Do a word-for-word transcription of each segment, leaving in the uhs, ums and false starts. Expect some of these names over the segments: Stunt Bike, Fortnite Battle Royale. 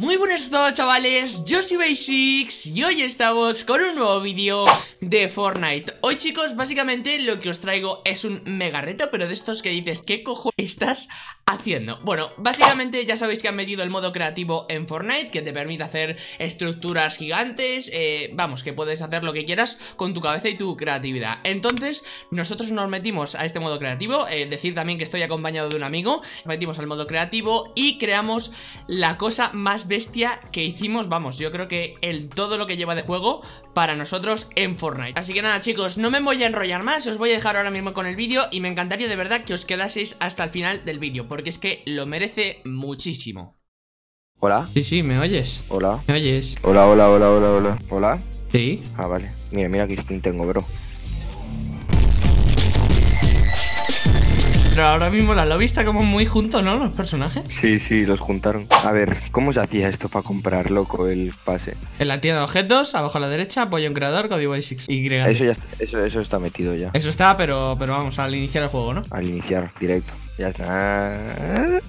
Muy buenas a todos, chavales, yo soy Basics y hoy estamos con un nuevo vídeo de Fortnite. Hoy, chicos, básicamente lo que os traigo es un mega reto, pero de estos que dices, ¿qué cojones estás haciendo? Bueno, básicamente ya sabéis que han metido el modo creativo en Fortnite, que te permite hacer estructuras gigantes, eh, vamos, que puedes hacer lo que quieras con tu cabeza y tu creatividad. Entonces, nosotros nos metimos a este modo creativo, eh, decir también que estoy acompañado de un amigo. Nos metimos al modo creativo y creamos la cosa más bestia que hicimos, vamos, yo creo que el todo lo que lleva de juego para nosotros en Fortnite. Así que nada, chicos, no me voy a enrollar más, os voy a dejar ahora mismo con el vídeo y me encantaría de verdad que os quedaseis hasta el final del vídeo, porque es que lo merece muchísimo. ¿Hola? Sí, sí, ¿me oyes? Hola. ¿Me oyes? Hola, hola, hola, hola, hola. ¿Hola? Sí. Ah, vale. Mira, mira qué skin tengo, bro. Pero ahora mismo la lobby está como muy junto, ¿no? Los personajes. Sí, sí, los juntaron. A ver, ¿cómo se hacía esto para comprar, loco, el pase? En la tienda de objetos, abajo a la derecha, apoyo en creador, código Basics. Y eso ya está, eso, eso está metido ya. Eso está, pero, pero vamos, al iniciar el juego, ¿no? Al iniciar, directo. Ya está.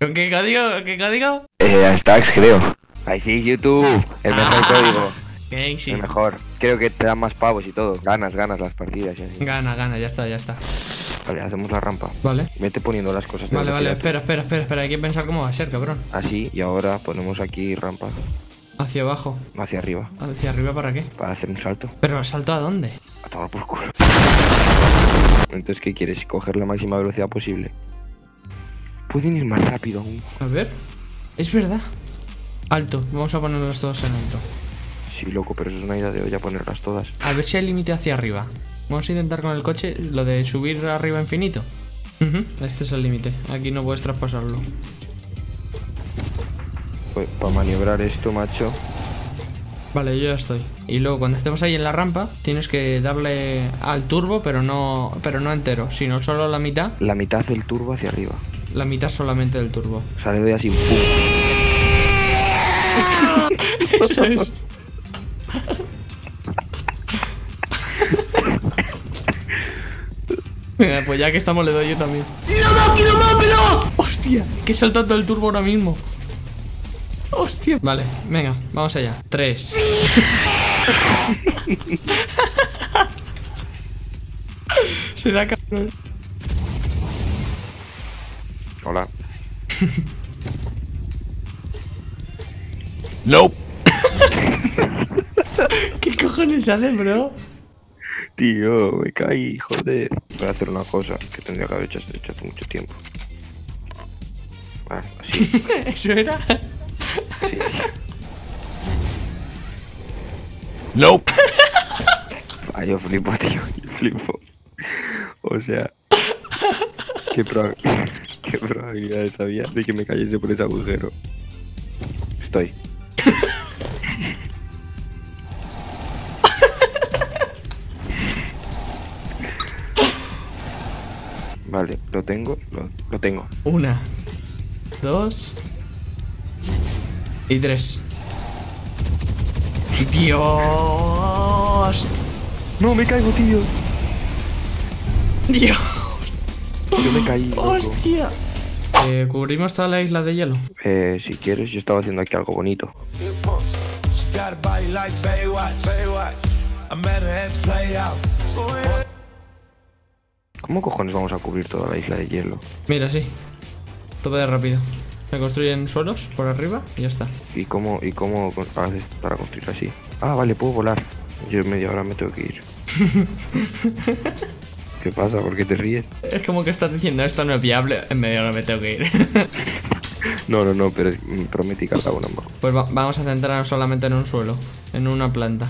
¿Con qué código? ¿Con qué código? Eh, hashtags, creo. Basics YouTube, el mejor ah. código. Okay, sí. El mejor. Creo que te dan más pavos y todo. Ganas, ganas las partidas. Ya, sí. Gana, gana, ya está, ya está. Vale, hacemos la rampa. Vale. Vete poniendo las cosas. Vale, vale, espera, espera, espera, espera. Hay que pensar cómo va a ser, cabrón. Así, y ahora ponemos aquí rampas. Hacia abajo. Hacia arriba. ¿Hacia arriba para qué? Para hacer un salto. ¿Pero salto a dónde? A tomar por culo. Entonces, ¿qué quieres? Coger la máxima velocidad posible. Pueden ir más rápido aún. A ver. Es verdad. Alto. Vamos a ponerlos todos en alto. Sí, loco, pero eso es una idea de hoy, a ponerlas todas. A ver si hay límite hacia arriba. Vamos a intentar con el coche lo de subir arriba infinito. Uh-huh. Este es el límite. Aquí no puedes traspasarlo. Pues para maniobrar esto, macho. Vale, yo ya estoy. Y luego cuando estemos ahí en la rampa, tienes que darle al turbo, pero no, pero no entero, sino solo la mitad. La mitad del turbo hacia arriba. La mitad solamente del turbo. O sea, le doy así. Eso es. Venga, pues ya que estamos le doy yo también. ¡No más, no más, pero! ¡Hostia! Que he saltado el turbo ahora mismo. ¡Hostia! Vale, venga, vamos allá. Tres. Será cabrón. Hola. No. ¿Qué cojones hace, bro? Tío, me caí, joder. Voy a hacer una cosa que tendría que haber hecho hace, hecho hace mucho tiempo. Vale, así. ¿Eso era? Sí. No. Ah, yo flipo, tío. Yo flipo. O sea, ¿qué, proba qué probabilidades había de que me cayese por ese agujero? Estoy. Vale, lo tengo, lo, lo tengo. Una, dos y tres. ¡Dios! No, me caigo, tío. ¡Dios! Yo me caí, loco. ¡Hostia! Eh, ¿cubrimos toda la isla de hielo? Eh, si quieres, yo estaba haciendo aquí algo bonito. ¿Cómo cojones vamos a cubrir toda la isla de hielo? Mira, sí. Tope de rápido. Se construyen suelos por arriba y ya está. ¿Y cómo, y cómo haces para construir así? Ah, vale, puedo volar. Yo en media hora me tengo que ir. ¿Qué pasa? ¿Por qué te ríes? Es como que estás diciendo esto no es viable, en media hora me tengo que ir. No, no, no, pero prometí que acabo una más. Pues va vamos a centrarnos solamente en un suelo, en una planta.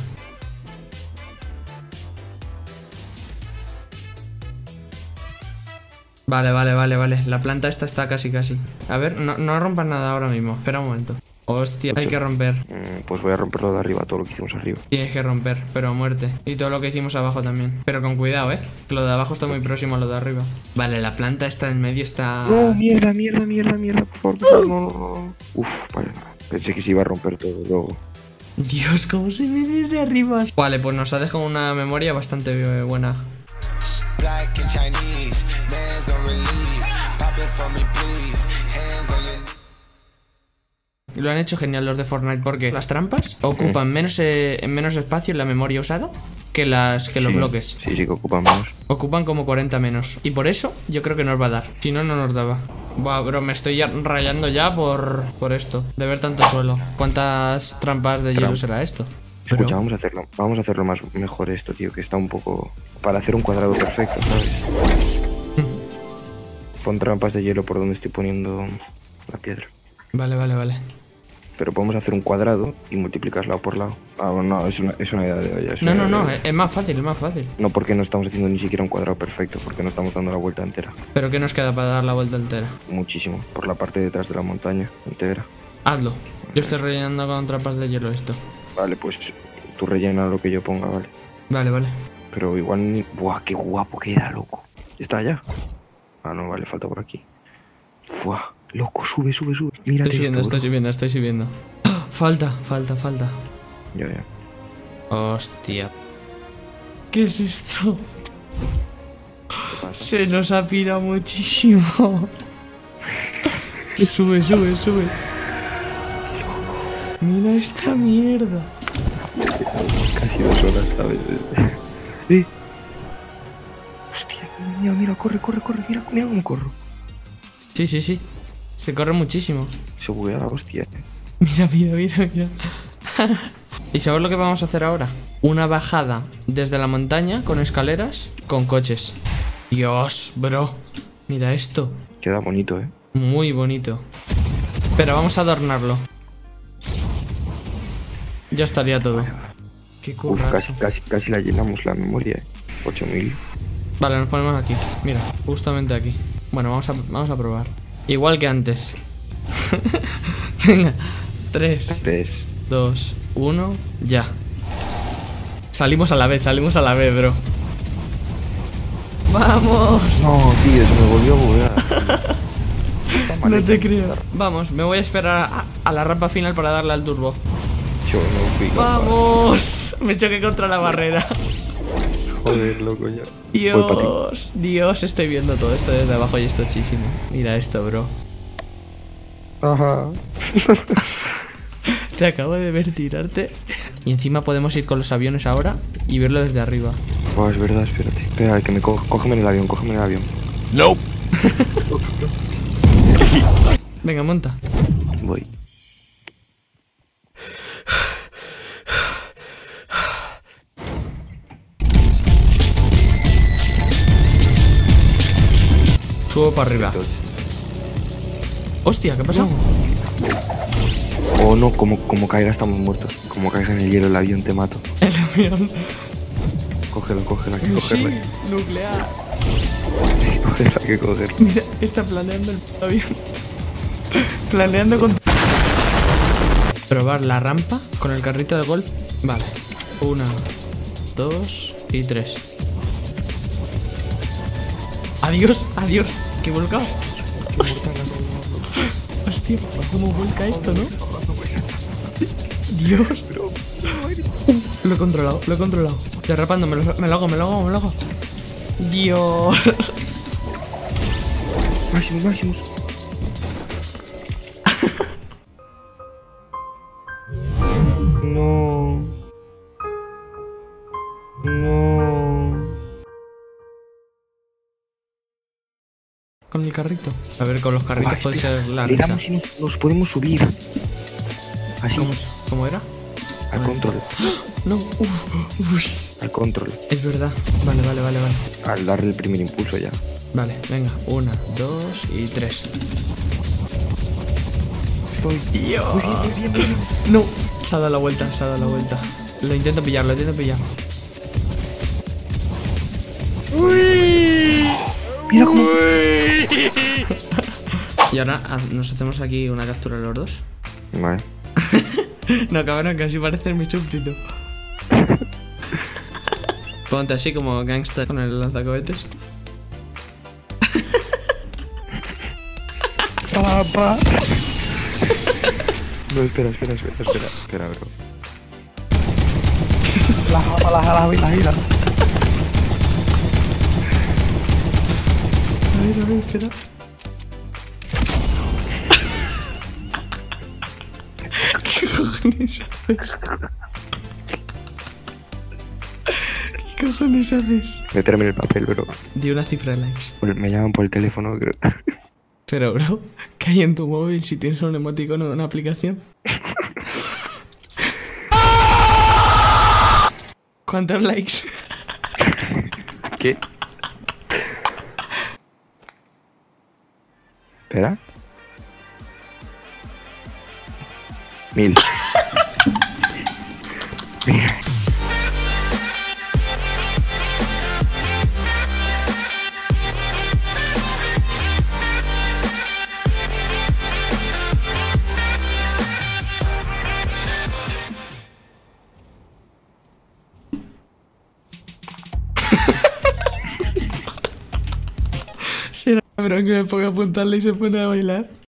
Vale, vale, vale, vale. La planta esta está casi, casi. A ver, no, no rompas nada ahora mismo. Espera un momento. Hostia, hay que romper. Pues voy a romperlo de arriba, todo lo que hicimos arriba. Tienes que romper, pero a muerte. Y todo lo que hicimos abajo también. Pero con cuidado, ¿eh? Que lo de abajo está muy próximo a lo de arriba. Vale, la planta esta en medio está... ¡Oh, mierda, mierda, mierda, mierda! Por favor, no, no. Uf, vale. Pensé que se iba a romper todo luego. Dios, cómo se me desde arriba. Vale, pues nos ha dejado una memoria bastante buena. Y lo han hecho genial los de Fortnite porque las trampas ocupan menos, eh, menos espacio en la memoria usada que las que los sí, bloques. Sí, sí que ocupan menos. Ocupan como cuarenta menos. Y por eso yo creo que nos va a dar. Si no, no nos daba. Buah, bro, me estoy rayando ya por, por esto. De ver tanto suelo. ¿Cuántas trampas de hielo será esto? Pero... Escucha, vamos a hacerlo, vamos a hacerlo más mejor esto, tío, que está un poco... Para hacer un cuadrado perfecto, ¿sabes? Pon trampas de hielo por donde estoy poniendo la piedra. Vale, vale, vale. Pero podemos hacer un cuadrado y multiplicar lado por lado. Ah, no, es una, es una idea de olla. No, no, no, es más fácil, es más fácil. No, porque no estamos haciendo ni siquiera un cuadrado perfecto, porque no estamos dando la vuelta entera. ¿Pero qué nos queda para dar la vuelta entera? Muchísimo, por la parte detrás de la montaña entera. Hazlo. Yo estoy rellenando con trampas de hielo esto. Vale, pues tú rellena lo que yo ponga, vale. Vale, vale. Pero igual ni... Buah, qué guapo queda, loco. ¿Está allá? Ah, no, vale, falta por aquí. Buah, loco, sube, sube, sube. Mira, estoy subiendo, estoy subiendo, estoy subiendo. ¡Ah! Falta, falta, falta. Ya, ya. Hostia. ¿Qué es esto? ¿Qué Se nos ha pirado muchísimo. Sube, sube, sube. Mira esta mierda. Casi dos horas, ¿sabes? ¿Eh? Hostia, mira, mira, corre, corre, corre, mira, mira cómo corro. Sí, sí, sí. Se corre muchísimo. Se buguea la hostia. Mira, mira, mira, mira. ¿Y sabes lo que vamos a hacer ahora? Una bajada desde la montaña con escaleras, con coches. Dios, bro. Mira esto. Queda bonito, ¿eh? Muy bonito. Pero vamos a adornarlo. Ya estaría todo. Qué curra. Uf, casi, casi, casi la llenamos la memoria, ¿eh? ocho mil. Vale, nos ponemos aquí. Mira, justamente aquí. Bueno, vamos a, vamos a probar. Igual que antes. Venga. tres, dos, uno, ya. Salimos a la B, salimos a la B, bro. ¡Vamos! No, tío, se me volvió a buguear. No te creo. Vamos, me voy a esperar a, a la rampa final para darle al turbo. Yo no pico, ¡vamos! Padre. Me choqué contra la barrera. Joder, loco, ya. Dios, Dios, estoy viendo todo esto desde abajo y esto es chísimo. Mira esto, bro. Ajá. Te acabo de ver tirarte. Y encima podemos ir con los aviones ahora y verlo desde arriba. Oh, es verdad, espérate. Espera, que me co cógeme en el avión, cógeme en el avión. ¡No! Venga, monta. Voy. Subo para arriba. Hostia, ¿qué pasa? Oh no, como, como caiga estamos muertos. Como caiga en el hielo el avión te mato. El avión. Cógelo, cógelo, hay que cogerlo. Sí, nuclear. Cógelo, hay que cogerlo. Mira, está planeando el avión. Planeando con... Probar la rampa con el carrito de golf. Vale. Una, dos y tres. Adiós, adiós. Que volcado. Hostia, hostia, cómo vuelca esto, ¿no? Dios. Lo he controlado, lo he controlado. Derrapando, me lo, me lo hago, me lo hago, me lo hago. Dios. Máximo, máximo. No. No. Con el carrito. A ver, con los carritos va, puede espera, ser la risa. Y nos, nos podemos subir. Así. ¿Cómo, ¿Cómo era? Al vale. control. No, uff, uff. Al control. Es verdad. Vale, vale, vale, vale. Al darle el primer impulso ya. Vale, venga. Una, dos y tres. Estoy. Dios. Uy, uy, uy, uy, uy. No. Se ha dado la vuelta, se ha dado la vuelta. Lo intento pillar, lo intento pillar. Uy. Mira cómo... Uy. Y ahora nos hacemos aquí una captura los dos. Vale. No, cabrón, casi parece mi súbdito. Ponte así como gangster con el lanzacohetes. Papá. No, espera, espera, espera, espera, espera, bro. La jala, la jala, la gira. A ver, a ver, espera. ¿Qué cojones haces? ¿Qué cojones haces? Me terminé el papel, bro. Di una cifra de likes. Me llaman por el teléfono, creo. Pero, bro, ¿qué hay en tu móvil si tienes un emoticono de una aplicación? ¿Cuántos likes? ¿Qué? ¿Espera? Mil. Mira. Será, bro, que me ponga a apuntarle y se pone a bailar.